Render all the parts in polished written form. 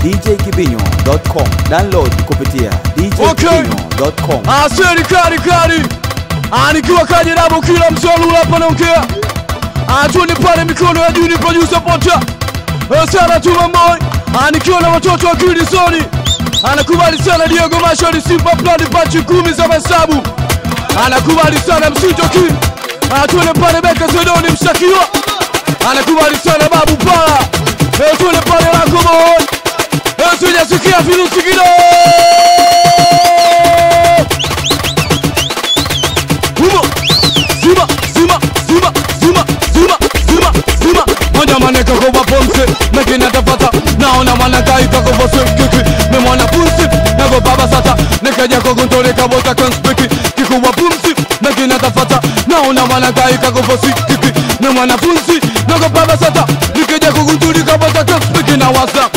DJKibinyo.com. Download kupitia DJKibinyo.com. Asante kari. Anikiwa kaje nabo kila mzolula hapa naongea. Atuni pale mikono ya juu ni producer Potter. Sana tu mamoi. Anikiwa na watoto wa Kili Soni. Anakubali sana Diego Masho ni Simba Blood batch 10 za masabu. Anakubali sana Msito Ki. Atuni pale Beka Sodoni mshakiwa. Anakubali sana Babu Pala. Atuni pale wako mamoi. Eu sou de Suki, a filha do Sukido. Zuma. Olha a maneca com a ponce, na que nada falta. Não, na maneca e tá com você, Kiki. Me manda pulse, na go baba sata. Na que já com controle, acabou tá com speak. Que com a pulse, na que nada falta. Não, na maneca e tá com você, Kiki. Me manda pulse, na go baba sata. Na que já com controle, acabou tá com speak na WhatsApp.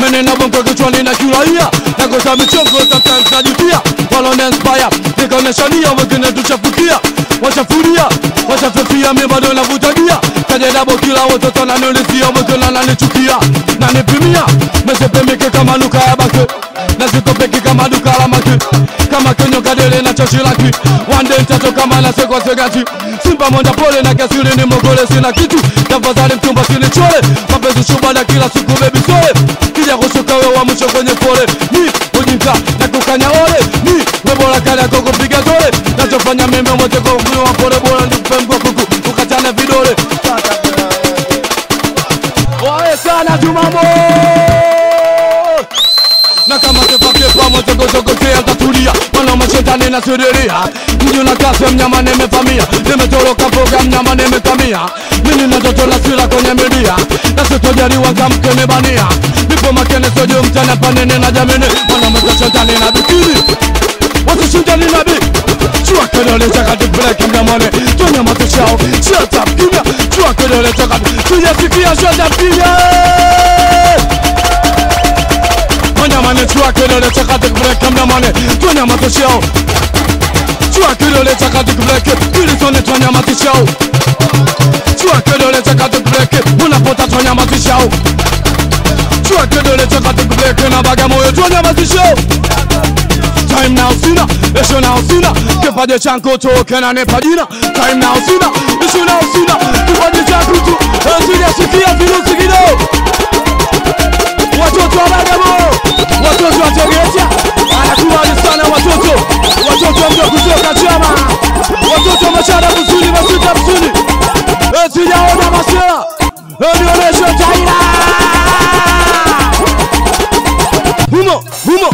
menena bongo kichwani na kulaia nakosa michongo sometimes najutia walona inspire nikoneshania wengine tuchafukia wachafuria wachafefia mi bado navutagia kaja dabo kila watoto nanulizia wengine nanichukia nanipimia mesepemike kama luka ya bake nasitopeki kama duka la maki kama kenyo kadele na choshi laki one day nitatoka mana sekwa segati simba monja pole na kasiri ni mogole sina kitu tafadhali mtumba sinichole mapenzi shubha na kila siku baby sole kija kushuka wewe wa mwisho kwenye pole ni ujinga na kukanya ole ni webola kala koko piga zole nachofanya mimi wote kwa mguyo wa pole bora nikupe mguu kuku ukatane vidole oe sana jumamo na kama tefake pamoja gozogotea tatulia wana mashetani na suderia mjio na kasi mnyama nimefamia nimetoroka mboga mnyama nimekamia mimi na joto la sura kwenye media na sitojaliwa kamke mebania nipo makene sojo mtana panene na jamene wana mashetani na bikini watu shetani na bi chua kedole chakati black mnyamane tunya matishao shut up kimya chua kedole chakati tuyasikia shut up kimya Mane chua kelele chakatik break kamna mane tunya matishao chua kelele chakatik break kilisoni tunya matishao chua kelele chakatik break unapota tunya matishao chua kelele chakatik break na baga moyo tunya matishao time now sina esho now sina kipaje changu toke na nepajina time now sina esho now sina kipaje changu tu enzi ya sikia virusi kidogo watoto wabagamo watoto watogeja anakubali sana watoto mdogo kutoka chama watoto machana mzuri masuta mzuri sijaona masela nioneshe taira humo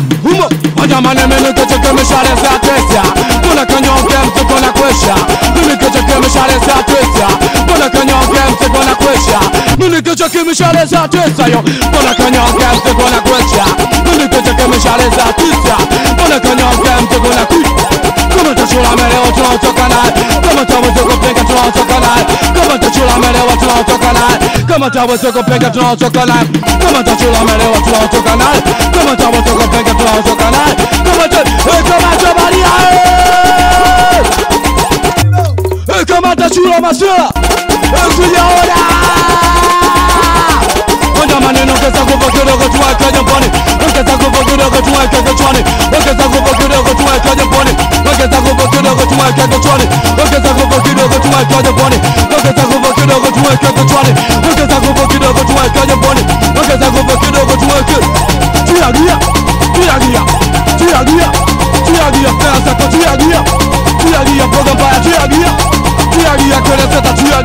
wanyamane menekechekemeshale za tesia mbona kanyonge mteko na kwesha ninikechekemeshale za tesia mbona kanyonge mteko na kwesha ninikechekemeshale za tesia yo mbona kanyonge mteko na kwesha ninikechekemeshale za tesia mbona kanyonge mteko na kwesha kama tachula mele watu watoka naye kama taweze kupinga tunatoka naye kama tachula mele watu watoka naye kama taweze kupinga tunatoka naye kama tachula mele watu watoka naye kama taweze kupinga tunatoka naye kama tachula mali aye kama tachula masela usiyaona onda maneno kesa kwa kidogo tu akaje mboni kesa kwa kidogo tu akaje chwani kesa kwa kidogo tu akaje mboni Ogeza kubo kidogo tuweke kuchwani Ogeza kubo kidogo tuweke jeponi Ogeza kubo kidogo tuweke kuchwani Ogeza kubo kidogo tuweke jeponi Ogeza kubo kidogo tuweke Tuyagia Pesa kwa tuyagia Tuyagia program baya tuyagia Tuyagia kele seta tuyagia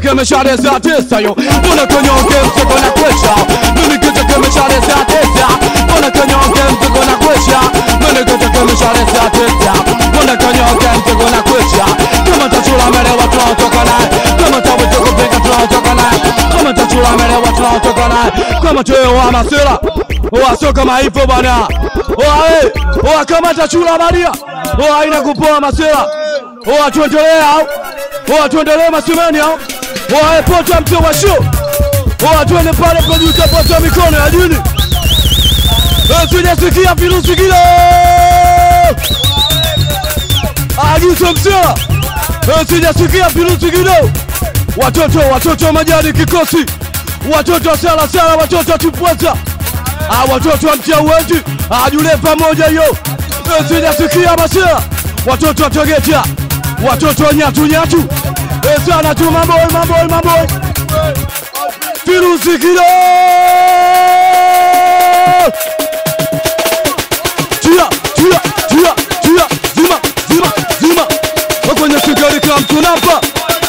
quieres que me llores la testa, yo. Una coño que estoy con la cuecha. No me quieres que me llores la testa. Una coño que estoy con la cuecha. No me quieres que me llores la testa. Una coño que estoy con la cuecha. Come to chula me lo voy a tocar. Come to me lo voy a tocar. Come to chula me lo voy a tocar. Come to yo amasera. O aso kama ipo bana. Oae, oa kama chula Maria. Oa ina kupoa masera. Oa tuendelea. Oa tuendelee masimani hao. Oa epota mte wa show. Oa tuende pale kwenye utapata mikono ya jini. Sija sikia virusi gila. Agiso msela. Sija sikia virusi gila. Watoto, watoto majani kikosi. Watoto sala sala, watoto tupweza. Watoto mtia uwezi. Ajule pamoja yo. Sija sikia masela. Watoto togetia. Watoto nyatu nyatu. Sana tu maboy maboy maboy. Virusi kilo. Tia tia tia tia. Zima zima zima. Wakwanya sigari kam tunapa.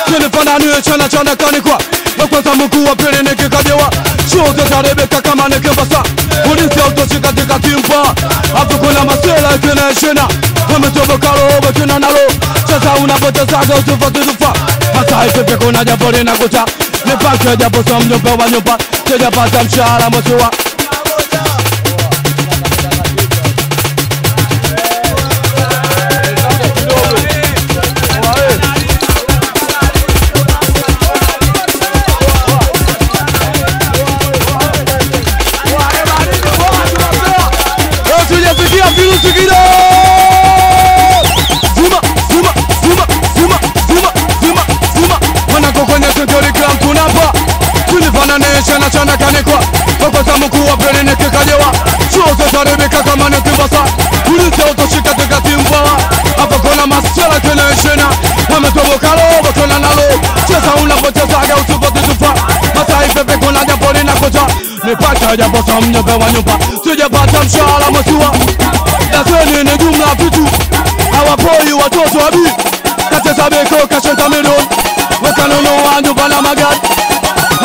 Kene panani chana chana kani kwa. Wakwata mungu wa pere neke kadewa. Shoza tarebeka kama neke basa. Polisi autoshika tika timpa. Afu kuna masela kene shena. Kame tobo karo obo kena nalo. Sasa unapoteza utufa tutufa. Hata ipepe kuna jambo linakuta. Nipake japo sa mnyumba wa nyumba. Sijapata mshahara motiwa. Tujafikia virusi kilo. Chana chana kanekwa, wakosa mkuu wa pele neke kajewa. Shozo tarebeka kama neke basa. Kulite otoshika teka timbawa. Hapa kona masela kene shena. Hame tobo kalo, wakona nalo. Chesa unapochesa aga usufote tufa. Hasa ifepe kona japori na koja. Nipata japosa mnyope wa nyumba. Sijapata mshahara masiwa. Daseni ni jumla pitu. Hawapoi watoto wabi. Katesa beko kashenta milioni. Wakanono wa nyumba na magari.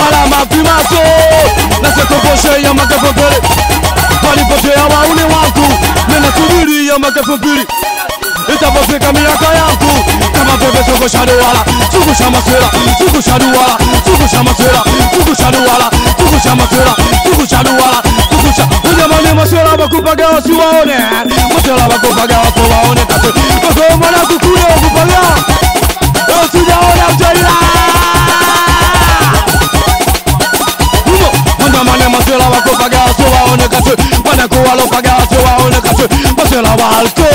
Harama primaso, nasa kuposhe ya makafafere. Waliposhe ya waune wangu, nena subiri ya makafafiri. Itapofika miaka yangu, kama pepe sukusha duwala. Sukusha maswela, sukusha duwala. Sukusha maswela, sukusha duwala. Sukusha maswela, sukusha duwala. Sukusha, ujamani maswela wakupaga wasi waone. Maswela wakupaga wako waone kasi. Maso mwana kukule wakupaga. Suja wana mjarila. Masela wako pagaso waone kasi. Wanako walo pagaso waone kasi. Masela walko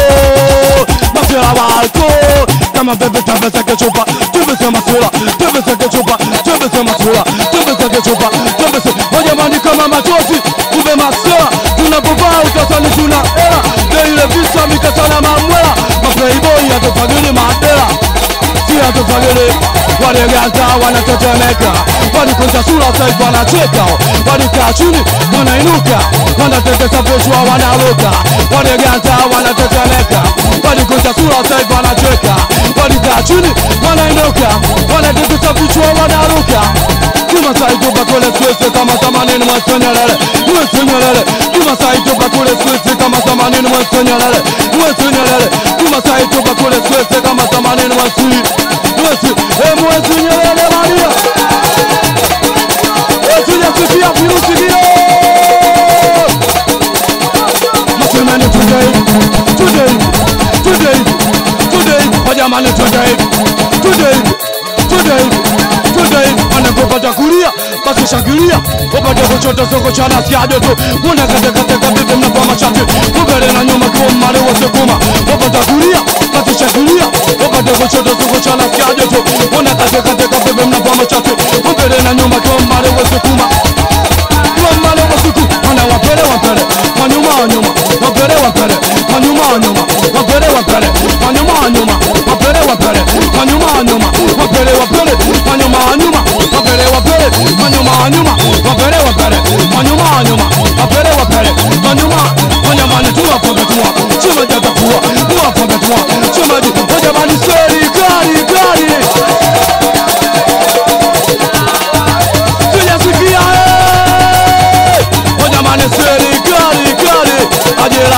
kama bebe tabesa kechupa. Tebesa masela, tebesa kechupa. Tebesa masela, tebesa kechupa. Tebesa, wanyamani kama machosi. Kube masela, tunapopaa utasani shuna era. Deile visa mikasana mamwela. Maplayboy ya tofagini madera. Sia tofagini. Waleganta wanatetemeka. Walikunja sura saifu wanacheka. Walikaa chini wanainuka. Wanatekesa vichwa wanaruka. Waleganta wanatetemeka. Walikunja sura saifu wanacheka. Walikaa chini wanainuka. Wanatekesa vichwa wanaruka. Kima saifu bakule swisi kama samanini mwesinyelele. Mwesinyelele. Kima saifu bakule swisi kama samanini mwesinyelele. Mwesinyelele. Kima saifu bakule swisi kama samanini mwesinyelele. Mwesinyelele Maria. Suja sikia virusi kilo. Masemani today, today, today, today. Wajamani today, today, today, today. Wanakopata kulia, pasisha kulia. Wapate kuchota soko chana siajo tu. Muna kate kate kabibi mnapa machati. Mugere na nyuma kwa mare wa sekuma. Wapata kulia, pasisha kulia. Wapate kuchota soko chana siajo tu. Muna kate kate kabibi mnapa machati. Mugere na nyuma kwa mare wa sekuma. Kwa mare wa seku. Wana wapere wapere. Wanyuma wanyuma. Wapere wapere. Wanyuma wanyuma. Wapere wapere. Wanyuma wanyuma. Wapere wapere. Wanyuma wanyuma. Wapere wapere. Wanyuma wanyuma. Wapere wapere. Wanyuma wanyuma. Wapere wapere. Wanyuma wanyuma. Wapere wapere. Wanyuma. Wanyamani tuwa pobetuwa. Chuma jata kuwa. Tuwa pobetuwa. Chuma jata. Wanyamani seri. Kari. Kari. ajira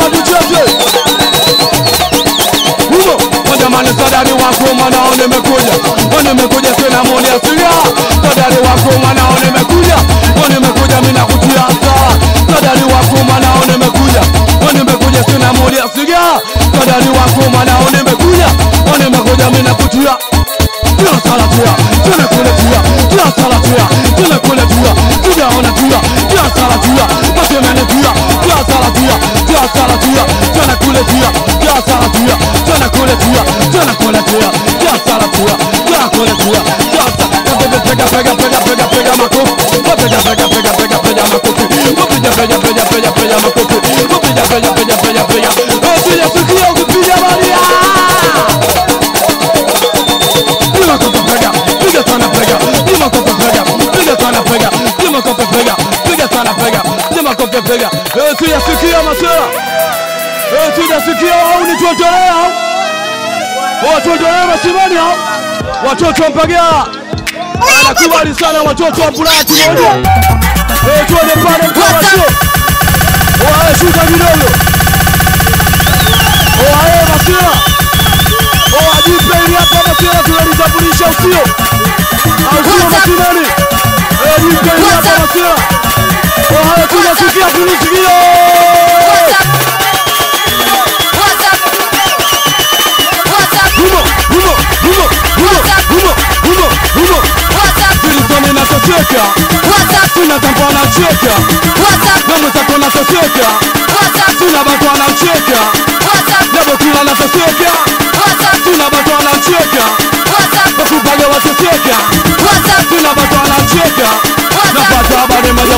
tuchese Sadari wako mwana Onemekuja sena mwoni asilia Sadari wako mwana Onemekuja mina kutia saa Sadari wako mwana Onemekuja sena mwoni asilia Sadari wako mwana Onemekuja mina kutia Tina salatia Tina kuletia Tina salatia Tina kuletia Tina onatia Tina salatia Masemenetia Tina salatia Tina salatia Tina kuletia Tina salatia Tina kuletia Watoto wema simani hao watoto mpagea anakubali sana watoto wa Bulati moja tuone pale kwa sio wao shuka kidogo wao masira wao ajipeni hapa masira tunalitambulisha usio au sio masimani ajipeni hapa masira wao tunasikia tunisikia Sina tempo anacheka Na mwezako anateseka Sina bato anacheka Nebo kila anateseka Sina bato anacheka Bakubage wateseka Sina bato anacheka Napata habari moja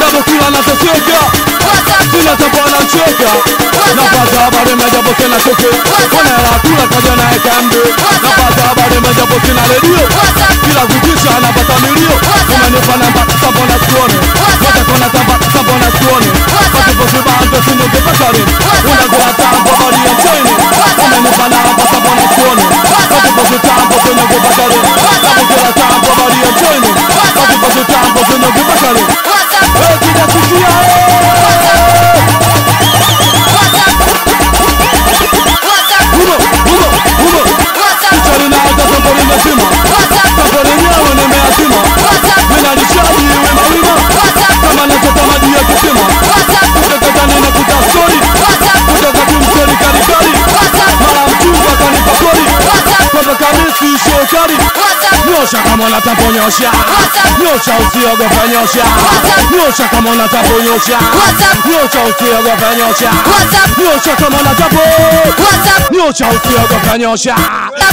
Dabo kila nateseka Sina tapo anacheka Napata habari moja po sina TV Unaela kula kaje na ekembi Napata habari moja po sina radio Kila kukisha napata nirio Umenipa namba sampo na tuone Watako na tamba sampo na tuone Pasipo shiba anto sinyuke pasari Unaguwa tambo bari ya chaini Umenipa namba sampo na tuone Pasipo shiba anto sinyuke pasari Nabukiwa tambo bari ya chaini Pasipo shiba anto sinyuke pasari Kida kukia Kichari na hata sampo ni mashima Sampo ni nyawe ni measima Mina nishadi iwe mawima Kama nechota maji ya kisima Kuteketa nina kutasori Kuteketi msori karikari Mala mchunga kanipakori Kwepe kamisi shokari Nyosha kama natapo nyosha Nyosha usiogope nyosha Nyosha kama natapo nyosha Nyosha usiogope nyosha Nyosha kama natapo Nyosha usiogope nyosha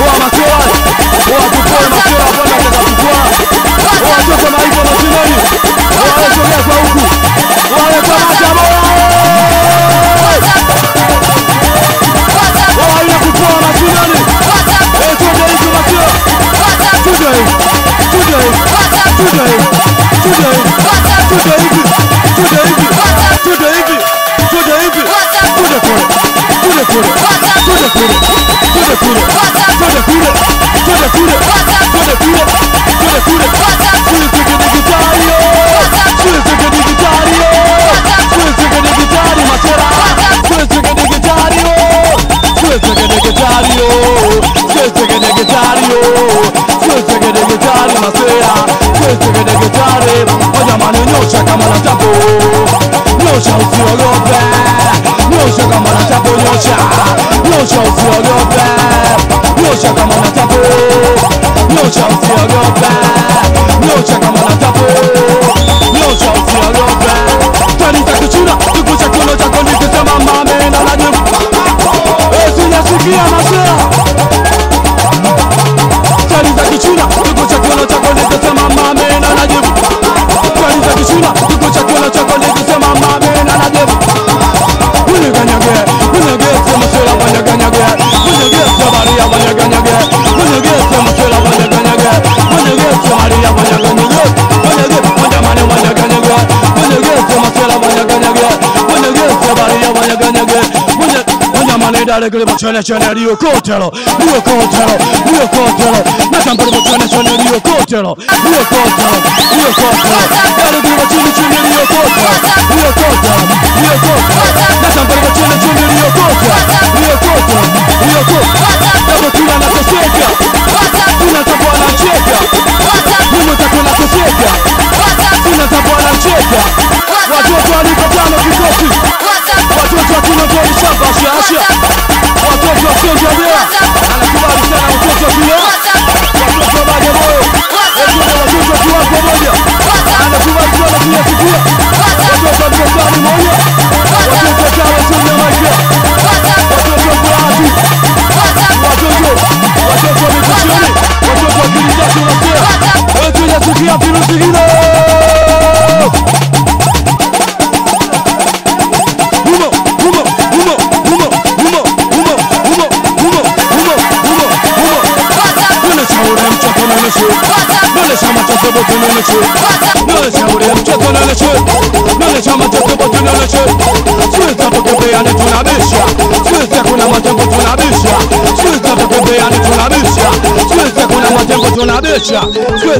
Uwa maserari Uwa kupoe masera wana kata kukuwa Uwa chote maipo masinani Uwa esogea kwa huku Uwa esogea majamoya Uwa ina kupoa masinani Esogea hiku masera Today, today, today, today, today hivi Today hivi, today hivi, today hivi Today kore, today kore, today kore, today kore, today kore Oye, mano nyosha kama natapo, nyosha usiogope, nyosha kama natapo, nyosha, nyosha usiogope, nyosha kama natapo, nyosha usiogope, nyosha kama natapo, nyosha usiogope. Tani takuchuna tukucha kuno cha kundi kusema mame na lanyo, esina sikia masha. Tani takuchuna tukucha kuno cha kundi kusema mame na lanyo. Shuna, tuko chakula chakula kusema mame na nadevu. Unyage sema sela wanyaganyage. Unyage sema Maria wanyaganyage. Unyage sema sela wanyaganyage. Unyage sema Maria wanyaganyage. Unyage wanyamane wanyaganyage. Unyage sema sela wanyaganyage. Unyage sema Maria wanyaganyage. Wanyamane dale kule mchana chana rio kotelo. Rio kotelo. Rio kotelo. Na tampere mchana chana rio kotelo. Rio kotelo. Rio kotelo.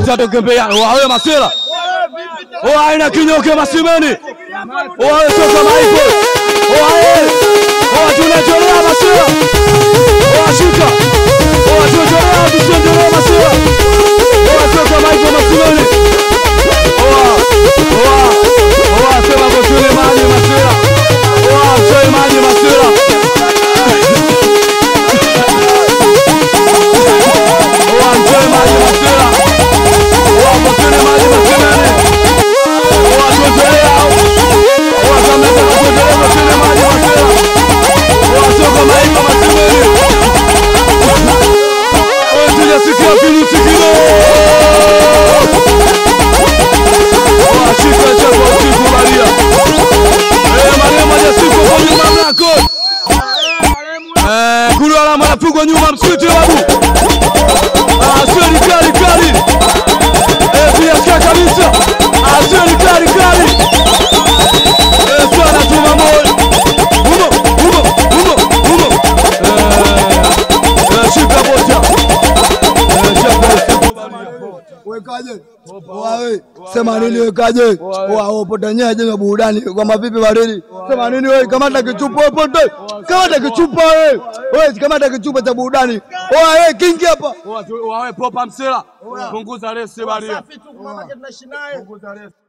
Sasa tukipea wawe masira. Wawe na kinyoke masimani. Wawe soka maipo. Wawe. Wawe tunajolea masira. Wawe shuka. Wawe tunajolea tunajolea masira. Wawe soka maipo masimani. Wawe. Wawe. Wawe sema kutule maji masira. Wawe sema maji masira. Sema nini wewe kaje? Wao potanya jenga burudani kwa mapipi baridi. Sema nini wewe kamata kichupa hapo ndio. Kamata kichupa wewe. Wewe kamata kichupa cha burudani. Oa wewe kingi hapa. Oa wewe popa msela. Punguza lesi baridi. Safi tu mama tunaishi naye. Punguza lesi.